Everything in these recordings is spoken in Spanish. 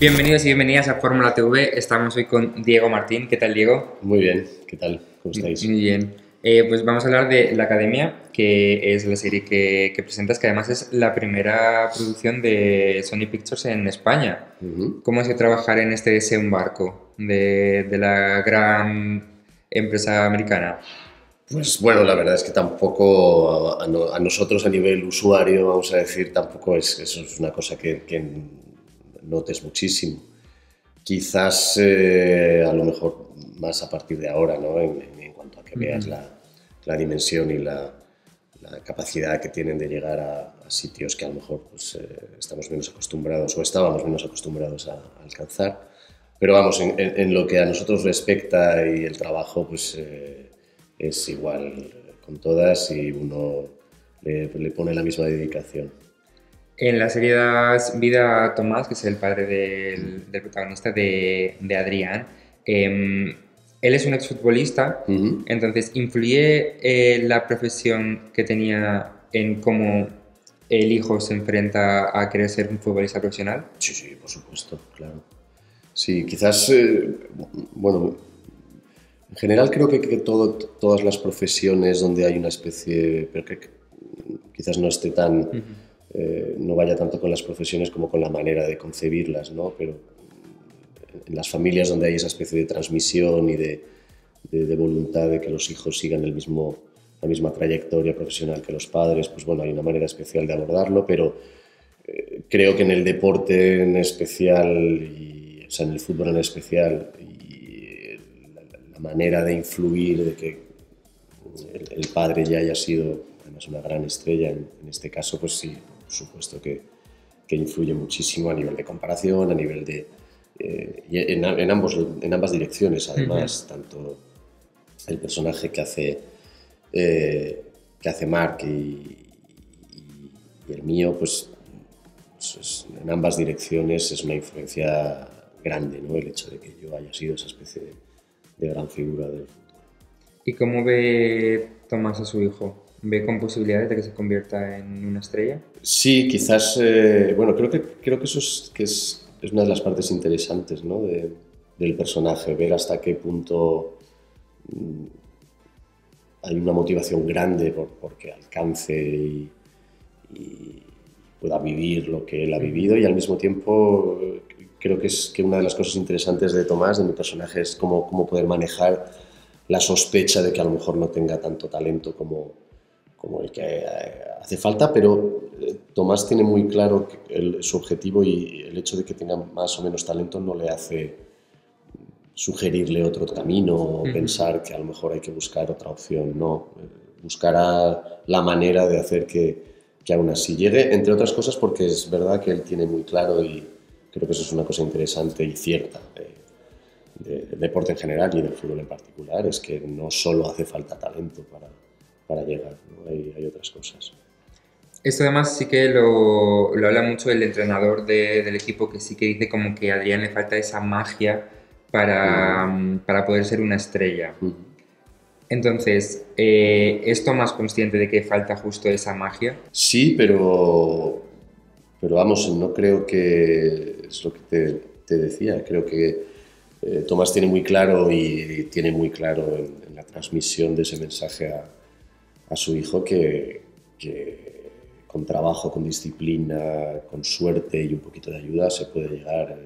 Bienvenidos y bienvenidas a FormulaTV. Estamos hoy con Diego Martín. ¿Qué tal, Diego? Muy bien, ¿qué tal? ¿Cómo estáis? Muy bien. Pues vamos a hablar de La Academia, que es la serie que presentas, que además es la primera producción de Sony Pictures en España. ¿Cómo es que trabajar en este desembarco de la gran empresa americana? Pues bueno, la verdad es que tampoco a nosotros a nivel usuario, vamos a decir, tampoco eso es una cosa que notes muchísimo. Quizás a lo mejor más a partir de ahora, ¿no? En cuanto a que veas la dimensión y la capacidad que tienen de llegar a sitios que a lo mejor pues, estamos menos acostumbrados o estábamos menos acostumbrados a alcanzar. Pero vamos, en lo que a nosotros respecta y el trabajo, pues es igual con todas y uno le pone la misma dedicación. En la serie das vida a Tomás, que es el padre del protagonista de Adrián. Él es un exfutbolista, entonces ¿influye la profesión que tenía en cómo el hijo se enfrenta a querer ser un futbolista profesional? Sí, sí, por supuesto, claro. Sí, quizás, bueno, en general creo que todas las profesiones donde hay una especie, pero que quizás no esté tan... no vaya tanto con las profesiones como con la manera de concebirlas, ¿no? Pero en las familias donde hay esa especie de transmisión y de voluntad de que los hijos sigan la misma trayectoria profesional que los padres, pues bueno, hay una manera especial de abordarlo, pero creo que en el deporte en especial, o sea, en el fútbol en especial, y la manera de influir, de que el padre ya haya sido además una gran estrella, en este caso, pues sí, por supuesto que influye muchísimo a nivel de comparación, a nivel de... en ambas direcciones, además, tanto el personaje que hace Mark y el mío, pues en ambas direcciones es una influencia grande, ¿no? El hecho de que yo haya sido esa especie de gran figura del futuro. ¿Y cómo ve Tomás a su hijo? ¿Ve con posibilidades de que se convierta en una estrella? Sí, quizás, bueno, creo que eso es una de las partes interesantes, ¿no? del personaje, ver hasta qué punto hay una motivación grande porque alcance y pueda vivir lo que él ha vivido, y al mismo tiempo creo que es que una de las cosas interesantes de Tomás, de mi personaje, es cómo poder manejar la sospecha de que a lo mejor no tenga tanto talento como el que hace falta, pero Tomás tiene muy claro su objetivo, y el hecho de que tenga más o menos talento no le hace sugerirle otro camino o pensar que a lo mejor hay que buscar otra opción. No, buscará la manera de hacer que aún así llegue, entre otras cosas porque es verdad que él tiene muy claro, y creo que eso es una cosa interesante y cierta del deporte en general y del fútbol en particular, es que no solo hace falta talento para llegar, ¿no? Hay otras cosas. Esto además sí que lo habla mucho el entrenador del equipo, que sí que dice como que a Adrián le falta esa magia para poder ser una estrella. Entonces, ¿es Tomás consciente de que falta justo esa magia? Sí, pero vamos, no creo que... Es lo que te decía, creo que Tomás tiene muy claro y tiene muy claro en la transmisión de ese mensaje a su hijo que con trabajo, con disciplina, con suerte y un poquito de ayuda se puede llegar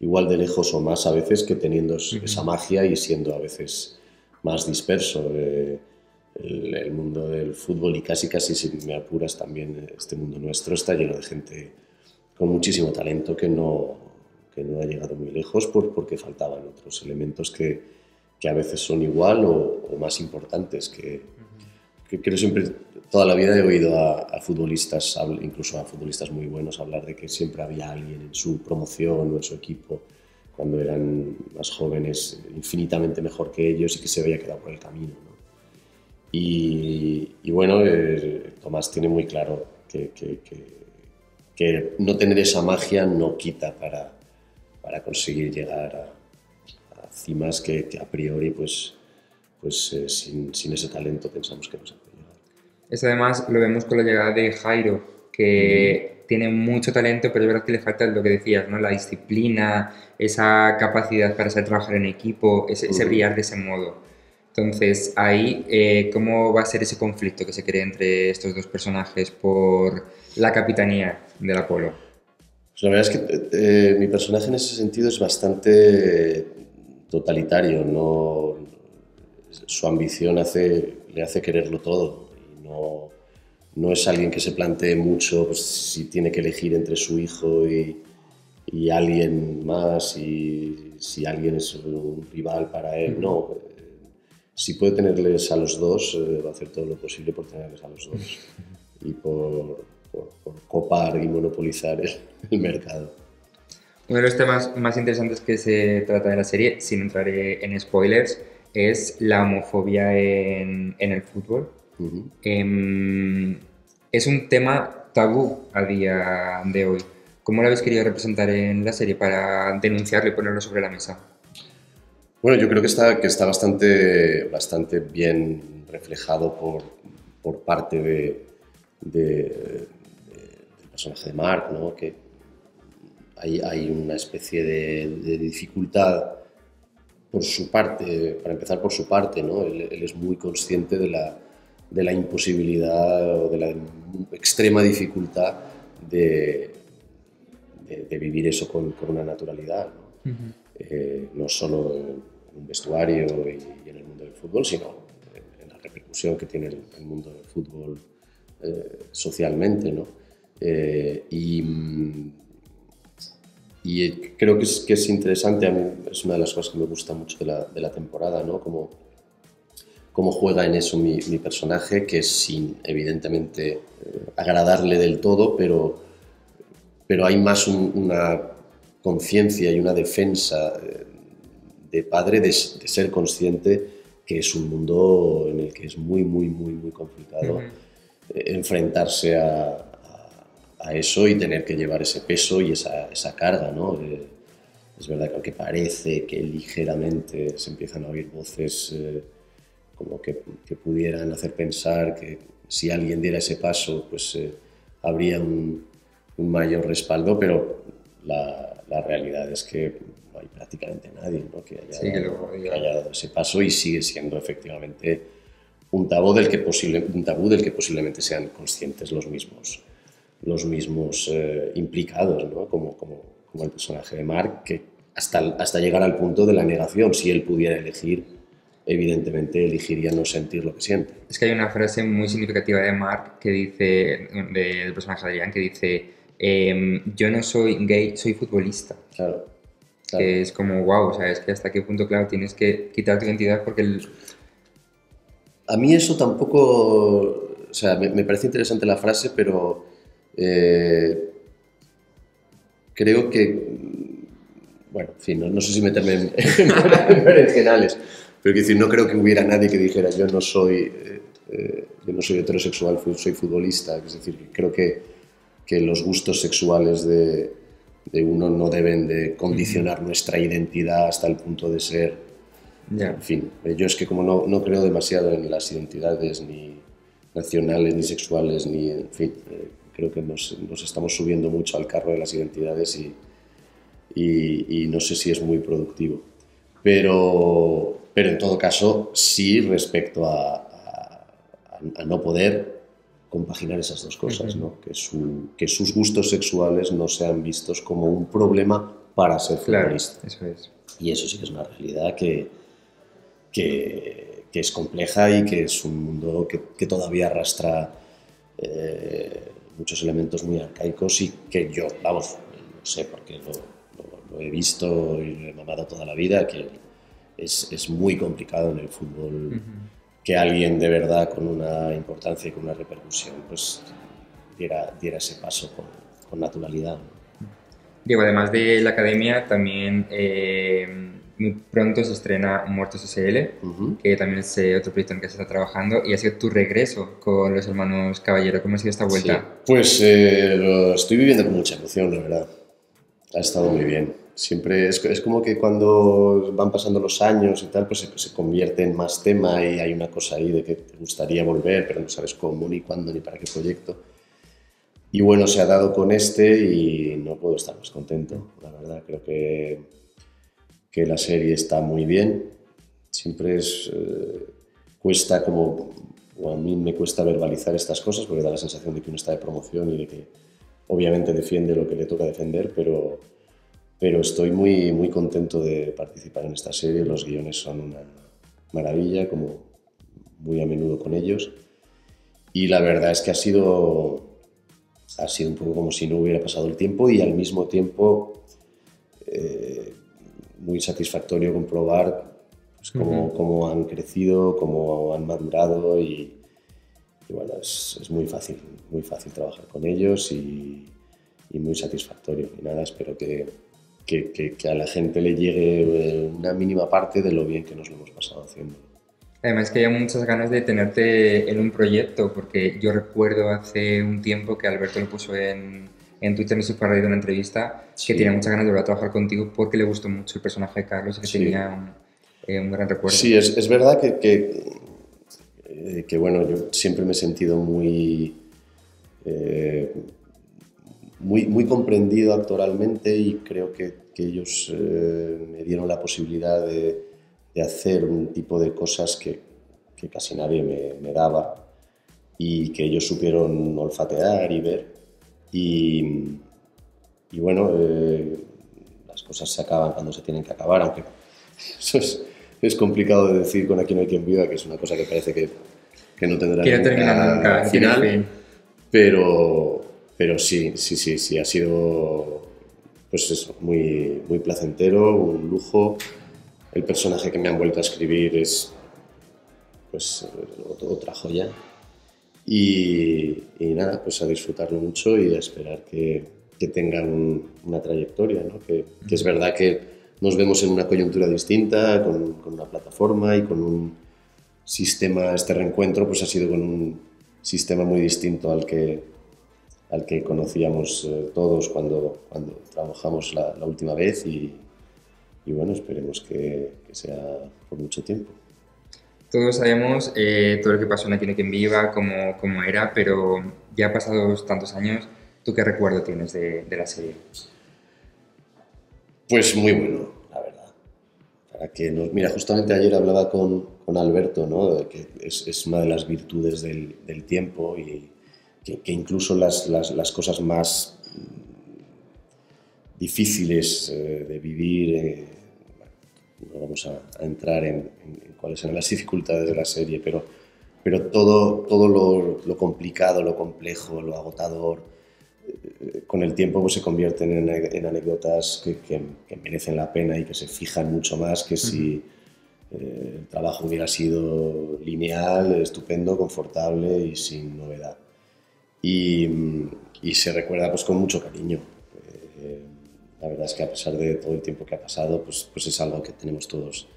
igual de lejos o más a veces que teniendo esa magia y siendo a veces más disperso. El mundo del fútbol, y casi si me apuras también este mundo nuestro, está lleno de gente con muchísimo talento que no ha llegado muy lejos porque faltaban otros elementos que a veces son igual o más importantes que siempre, toda la vida he oído a futbolistas, incluso a futbolistas muy buenos, hablar de que siempre había alguien en su promoción o en su equipo, cuando eran más jóvenes, infinitamente mejor que ellos, y que se había quedado por el camino, ¿no? Y bueno, Tomás tiene muy claro que no tener esa magia no quita para conseguir llegar a cimas que a priori, pues sin ese talento pensamos que no se puede llegar. Esto además lo vemos con la llegada de Jairo, que tiene mucho talento, pero es verdad que le falta lo que decías, ¿no? La disciplina, esa capacidad para saber trabajar en equipo, ese brillar de ese modo. Entonces, ahí, ¿cómo va a ser ese conflicto que se crea entre estos dos personajes por la capitanía del Apolo? Pues la verdad es que mi personaje en ese sentido es bastante totalitario, ¿no? Su ambición le hace quererlo todo. Y no es alguien que se plantee mucho, pues, si tiene que elegir entre su hijo y alguien más, y si alguien es un rival para él. No. Si puede tenerles a los dos, va a hacer todo lo posible por tenerles a los dos y por copar y monopolizar el mercado. Uno de los temas más interesantes que se trata de la serie, sin entrar en spoilers, es la homofobia en el fútbol. Es un tema tabú a día de hoy. ¿Cómo lo habéis querido representar en la serie para denunciarlo y ponerlo sobre la mesa? Bueno, yo creo que está bastante bien reflejado por parte del personaje de Mark, ¿no? Que hay una especie de dificultad por su parte, para empezar por su parte, ¿no? Él es muy consciente de la imposibilidad o de la extrema dificultad de vivir eso con una naturalidad, ¿no? No solo en un vestuario y en el mundo del fútbol, sino en la repercusión que tiene el mundo del fútbol socialmente, ¿no? Y creo que es interesante. A mí es una de las cosas que me gusta mucho de la temporada, ¿no? Cómo juega en eso mi personaje, que sin evidentemente agradarle del todo, pero hay más una conciencia y una defensa de padre de ser consciente que es un mundo en el que es muy complicado enfrentarse a eso y tener que llevar ese peso y esa carga, ¿no? Es verdad que aunque parece que ligeramente se empiezan a oír voces como que pudieran hacer pensar que si alguien diera ese paso, pues habría un mayor respaldo, pero la realidad es que no hay prácticamente nadie, ¿no? que haya dado ese paso, y sigue siendo efectivamente un tabú del que posiblemente sean conscientes los mismos implicados, ¿no? como el personaje de Mark, que hasta llegar al punto de la negación. Si él pudiera elegir, evidentemente elegiría no sentir lo que siente. Es que hay una frase muy significativa de Mark que dice, del personaje de Adrián, que dice: yo no soy gay, soy futbolista. Claro. Que es como, wow, o sea, es que hasta qué punto, claro, tienes que quitar tu identidad porque A mí eso tampoco... O sea, me parece interesante la frase, pero creo que... Bueno, en fin, no sé si meterme en berenjenales, pero quiero decir, no creo que hubiera nadie que dijera yo no soy heterosexual, soy futbolista. Es decir, creo que los gustos sexuales de uno no deben de condicionar nuestra identidad hasta el punto de ser... Yeah. En fin, yo es que como no creo demasiado en las identidades ni nacionales, ni sexuales, ni... En fin, creo que nos estamos subiendo mucho al carro de las identidades y no sé si es muy productivo. Pero en todo caso, sí, respecto a no poder compaginar esas dos cosas, ¿no? Que sus gustos sexuales no sean vistos como un problema para ser futbolista. Claro, eso es. Y eso sí que es una realidad que es compleja y que es un mundo que todavía arrastra muchos elementos muy arcaicos, y que yo, vamos, no sé, porque lo he visto y lo he mamado toda la vida, que es muy complicado en el fútbol. Que alguien de verdad con una importancia y con una repercusión pues diera ese paso con naturalidad. Diego, además de La Academia, también muy pronto se estrena Muertos SL, que también es otro proyecto en el que se está trabajando, y ha sido tu regreso con los hermanos Caballero. ¿Cómo ha sido esta vuelta? Sí. Pues lo estoy viviendo con mucha emoción, la verdad. Ha estado muy bien. Siempre es como que cuando van pasando los años y tal, pues se convierte en más tema y hay una cosa ahí de que te gustaría volver, pero no sabes cómo, ni cuándo, ni para qué proyecto. Y bueno, se ha dado con este y no puedo estar más contento, la verdad. Creo que la serie está muy bien. Siempre cuesta como, o a mí me cuesta verbalizar estas cosas porque da la sensación de que uno está de promoción y de que obviamente defiende lo que le toca defender, pero estoy muy contento de participar en esta serie. Los guiones son una maravilla, como muy a menudo con ellos. Y la verdad es que ha sido un poco como si no hubiera pasado el tiempo y al mismo tiempo muy satisfactorio comprobar pues, cómo han crecido, cómo han madurado y bueno, es muy fácil trabajar con ellos y muy satisfactorio. Y nada, espero que a la gente le llegue una mínima parte de lo bien que nos lo hemos pasado haciendo. Además que hay muchas ganas de tenerte en un proyecto, porque yo recuerdo hace un tiempo que Alberto lo puso en Twitter, en su parada de una entrevista, sí, que tenía muchas ganas de volver a trabajar contigo porque le gustó mucho el personaje de Carlos y que sí, tenía un gran recuerdo. Sí, es verdad que bueno, yo siempre me he sentido muy comprendido actoralmente y creo que ellos me dieron la posibilidad de hacer un tipo de cosas que casi nadie me daba y que ellos supieron olfatear y ver. Y bueno, las cosas se acaban cuando se tienen que acabar, aunque eso es complicado de decir con Aquí no hay quien viva, que es una cosa que parece que no tendrá nunca final, pero sí, ha sido pues eso, muy placentero, un lujo. El personaje que me han vuelto a escribir es pues otra joya y nada, pues a disfrutarlo mucho y a esperar que tengan una trayectoria, ¿no? Que es verdad que nos vemos en una coyuntura distinta, con una plataforma y con un sistema. Este reencuentro pues ha sido con un sistema muy distinto al que conocíamos todos cuando trabajamos la última vez y bueno, esperemos que sea por mucho tiempo. Todos sabemos todo lo que pasó en Aquí no hay quien viva, cómo era, pero ya pasados tantos años, ¿tú qué recuerdo tienes de la serie? Pues muy bueno, la verdad. Mira, justamente ayer hablaba con Alberto, ¿no? Que es una de las virtudes del tiempo y que incluso las cosas más difíciles de vivir, no vamos a entrar en cuáles serán las dificultades de la serie, pero todo lo complicado, lo complejo, lo agotador, con el tiempo pues, se convierten en anécdotas que merecen la pena y que se fijan mucho más que si el trabajo hubiera sido lineal, estupendo, confortable y sin novedad. Y se recuerda pues, con mucho cariño. La verdad es que a pesar de todo el tiempo que ha pasado, pues es algo que tenemos todos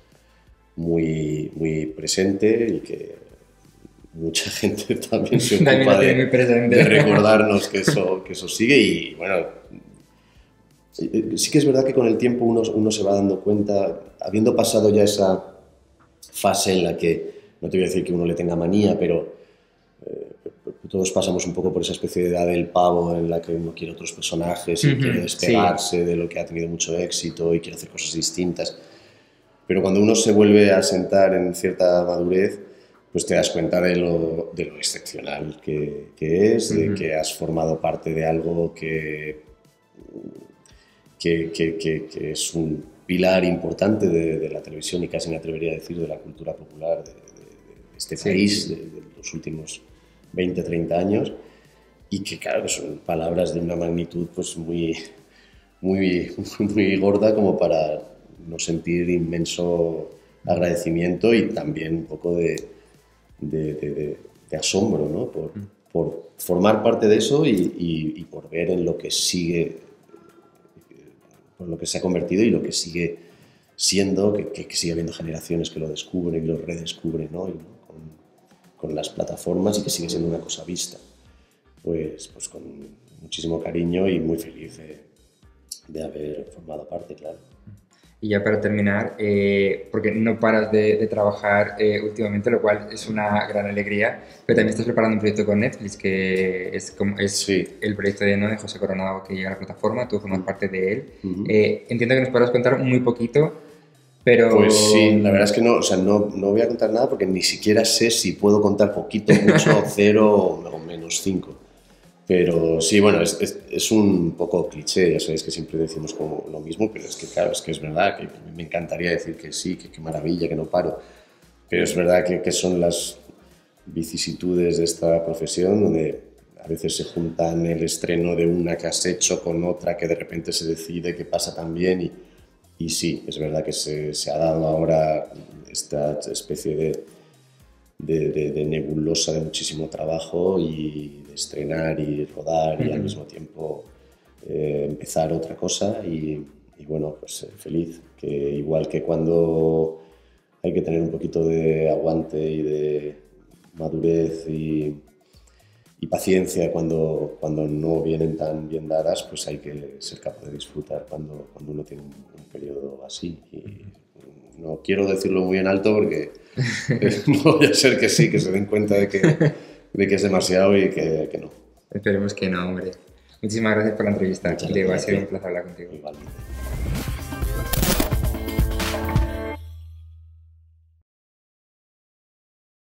muy presente y que mucha gente también se ocupa de recordarnos que eso sigue. Y bueno, sí que es verdad que con el tiempo uno se va dando cuenta, habiendo pasado ya esa fase en la que, no te voy a decir que uno le tenga manía, pero todos pasamos un poco por esa especie de edad del pavo en la que uno quiere otros personajes y quiere despegarse de lo que ha tenido mucho éxito y quiere hacer cosas distintas. Pero cuando uno se vuelve a sentar en cierta madurez, pues te das cuenta de lo excepcional que es, de que has formado parte de algo que es un pilar importante de la televisión y casi me atrevería a decir de la cultura popular de este país, de los últimos 20, 30 años, y que claro, son palabras de una magnitud pues muy gorda como para no sentir inmenso agradecimiento y también un poco de asombro, ¿no? por formar parte de eso y por ver en lo que sigue, por lo que se ha convertido y lo que sigue siendo, que sigue habiendo generaciones que lo descubren y lo redescubren, ¿no? Con las plataformas y que sigue siendo una cosa vista. Pues con muchísimo cariño y muy feliz de haber formado parte, claro. Y ya para terminar, porque no paras de trabajar últimamente, lo cual es una gran alegría, pero también estás preparando un proyecto con Netflix, que es, sí, el proyecto de, ¿no?, de José Coronado, que llega a la plataforma, tú formas parte de él. Entiendo que nos podrás contar muy poquito, pero... Pues sí, la verdad es que no, o sea, no voy a contar nada porque ni siquiera sé si puedo contar poquito, mucho, cero o menos 5. Pero sí, bueno, es un poco cliché, ya sabéis que siempre decimos como lo mismo, pero es que claro, es que es verdad, que me encantaría decir que sí, que qué maravilla, que no paro, pero es verdad que son las vicisitudes de esta profesión, donde a veces se juntan el estreno de una que has hecho con otra que de repente se decide que pasa también, y sí, es verdad que se ha dado ahora esta especie de nebulosa de muchísimo trabajo y de estrenar y rodar y al mismo tiempo empezar otra cosa y bueno, pues feliz, que igual que cuando hay que tener un poquito de aguante y de madurez y paciencia cuando no vienen tan bien dadas, pues hay que ser capaz de disfrutar cuando uno tiene un periodo así. Y no quiero decirlo muy en alto porque no vaya a ser que sí, que se den cuenta de que es demasiado y que no. Esperemos que no, hombre. Muchísimas gracias por la entrevista. Muchas gracias. Ha sido un placer hablar contigo. Igualmente.